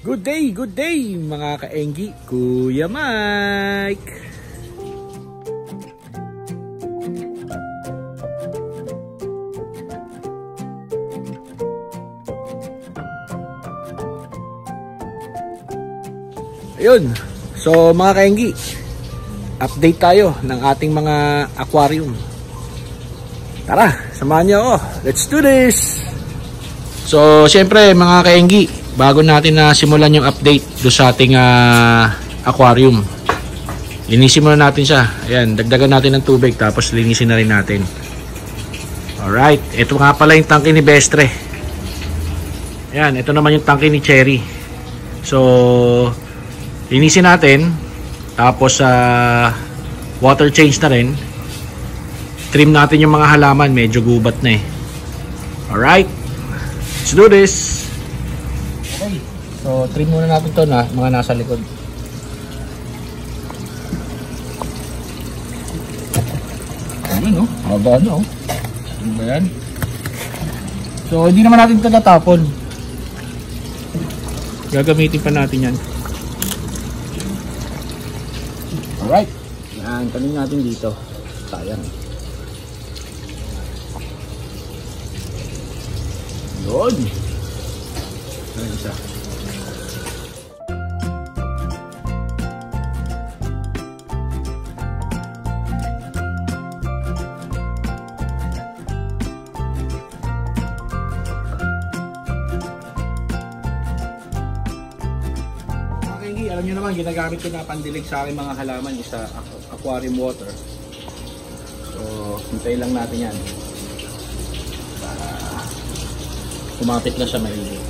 Good day mga kaenggi, Kuya Mike! Ayun, so mga kaenggi, update tayo ng ating mga aquarium. Tara, samahan niyo ako. Let's do this! So, syempre mga kaenggi, bago natin na simulan yung update do sa ating aquarium, linisin muna natin siya. Ayan, dagdagan natin ng tubig tapos linisin na rin natin. Alright, ito nga pala yung tangke ni Bestre. Ayan, ito naman yung tangke ni Cherry. So, linisin natin tapos water change na rin, trim natin yung mga halaman, medyo gubat na eh. Alright, let's do this. Okay, so trim muna natin to na mga nasa likod. Ano no? Haba no? Ano ba yan? So hindi naman natin ito natapon, gagamitin pa natin yan. Alright, yan, tanin natin dito. Sayang. Doon. Ayan siya. Alam nyo naman, ginagamit ko na pandilig sa aking mga halaman is sa aquarium water. So, hintay lang natin yan para kumapit na siya maligit.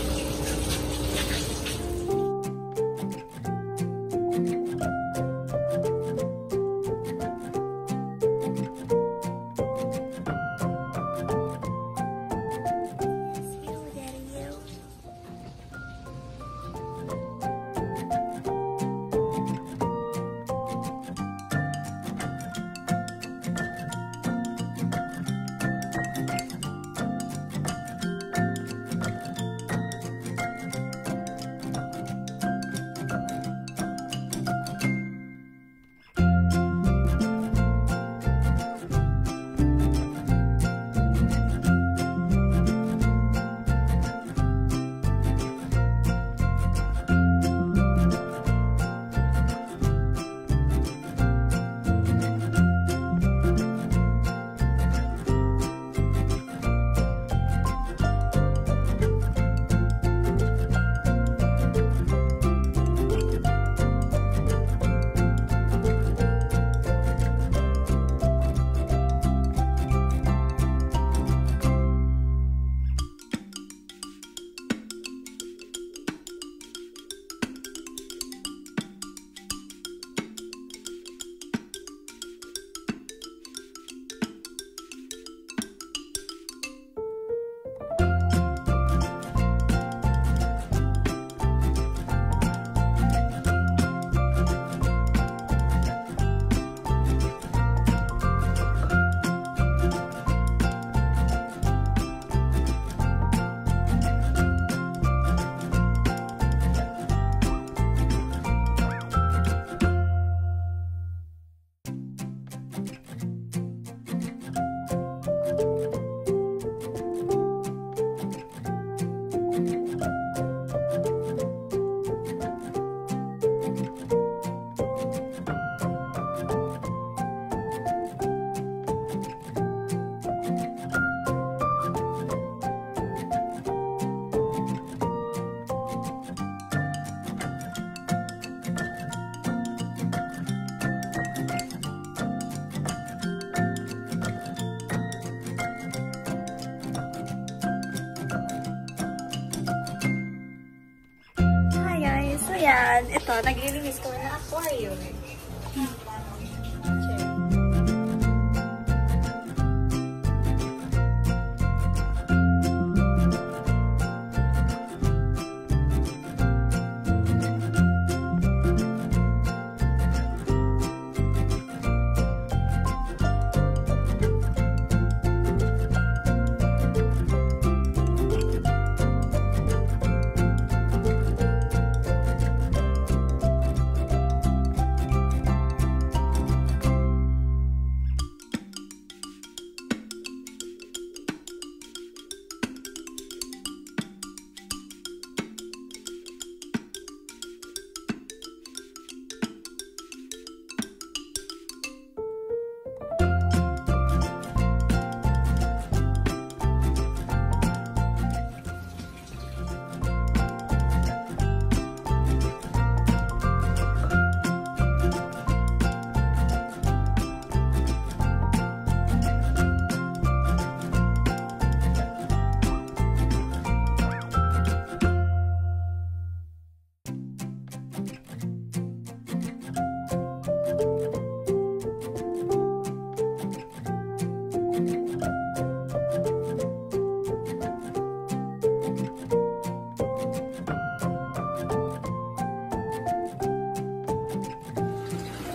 Yan, ito, nag-release ko na aquarium.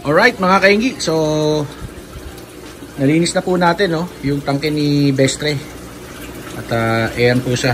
Alright mga kaingi, so nalinis na po natin no, yung tangke ni Bestre. At ayan po siya.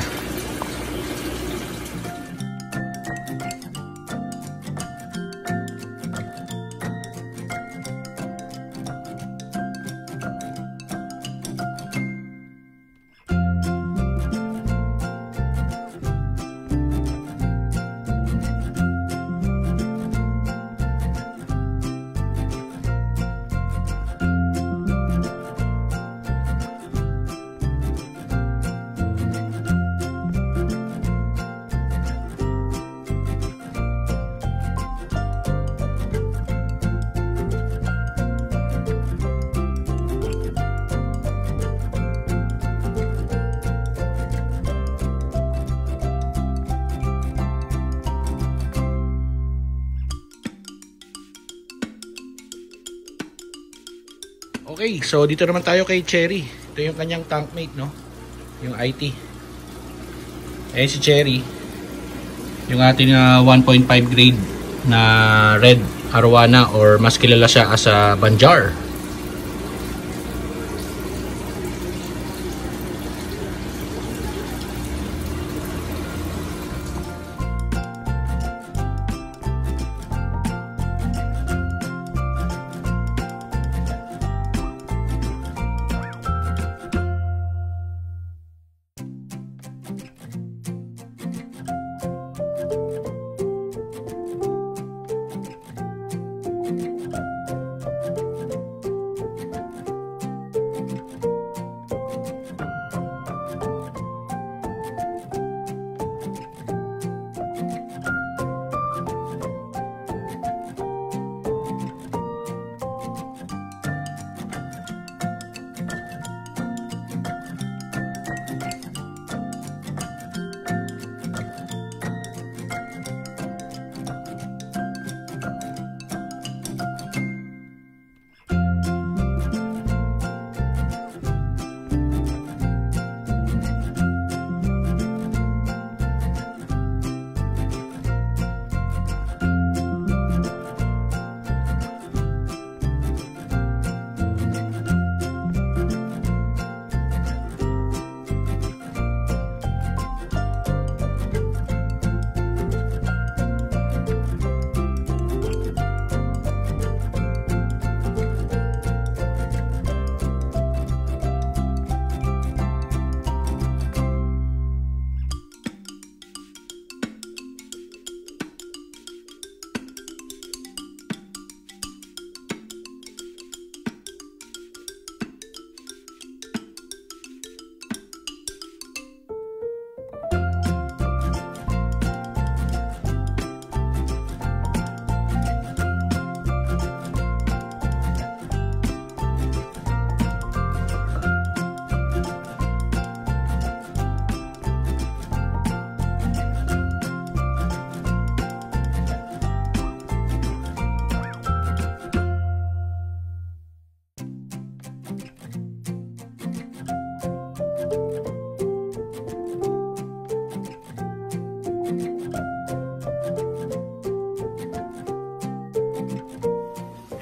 Okay, so dito naman tayo kay Cherry. Ito yung kanyang tankmate, no? Yung IT. Ayan si Cherry. Yung ating 1.5 grade na Red Arowana, or mas kilala siya as a Banjar.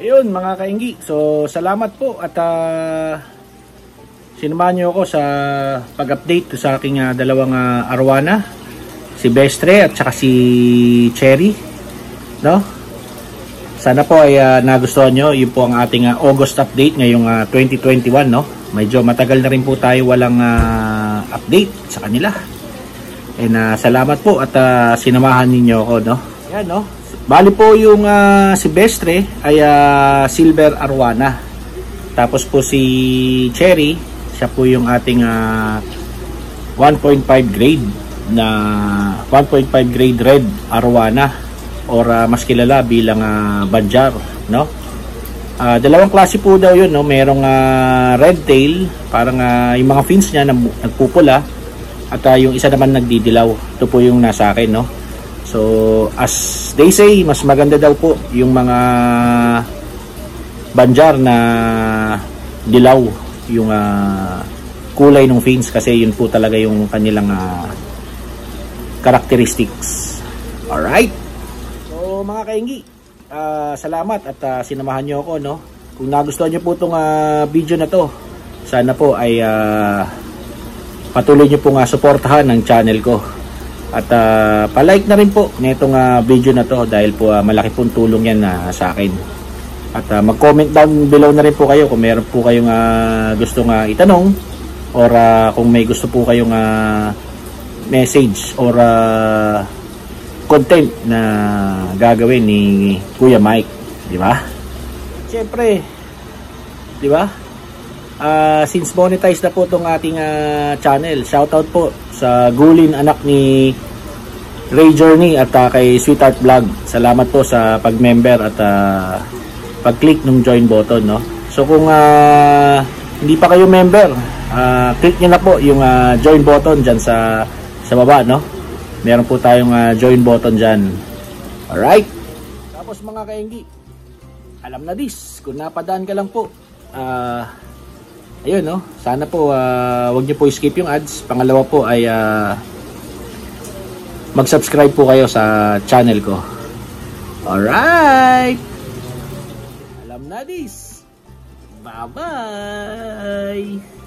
Ayun mga kainggi, so salamat po at sinamahan niyo ako sa pag-update sa aking dalawang Arowana, si Bestre at saka si Cherry, no? Sana po ay nagustuhan niyo. Yun po ang ating August update ngayong 2021, no? Medyo matagal na rin po tayo walang update sa kanila. And salamat po at sinamahan niyo ako, no? Ayan, no? Bali po yung si Bestre ay Silver Arowana. Tapos po si Cherry, siya po yung ating 1.5 grade Red Arowana, or mas kilala bilang Banjar, no? Dalawang klase po daw yun, no? Merong Red Tail, parang yung mga fins niya nagpupula, at yung isa naman nagdidilaw. Ito po yung nasa akin, no? So, as they say, mas maganda daw po yung mga Banjar na dilaw yung kulay ng fins, kasi yun po talaga yung kanilang characteristics. Alright? So, mga kainggi, salamat at sinamahan nyo ako, no? Kung nagustuhan nyo po itong video na to, sana po ay patuloy nyo pong suportahan ang channel ko. At palike na rin po nitong video na to dahil po malaki pong tulong yan sa akin. At mag-comment down below na rin po kayo kung meron po kayong gustong itanong or kung may gusto po kayong message or content na gagawin ni Kuya Mike, di ba? Siyempre, di ba? Since monetized na po tong ating channel, shoutout po sa Gulin, anak ni Ray Journey at kay Sweetheart Vlog. Salamat po sa pag-member at pag-click ng join button, no? So kung hindi pa kayo member, click nyo na po yung join button dyan sa baba, no? Meron po tayong join button dyan. Alright? Tapos mga kaenggi, alam na this. Kung napadaan ka lang po, ayun, no? Sana po wag nyo po skip yung ads. Pangalawa po ay mag-subscribe po kayo sa channel ko. Alright! Alam na this. Bye-bye!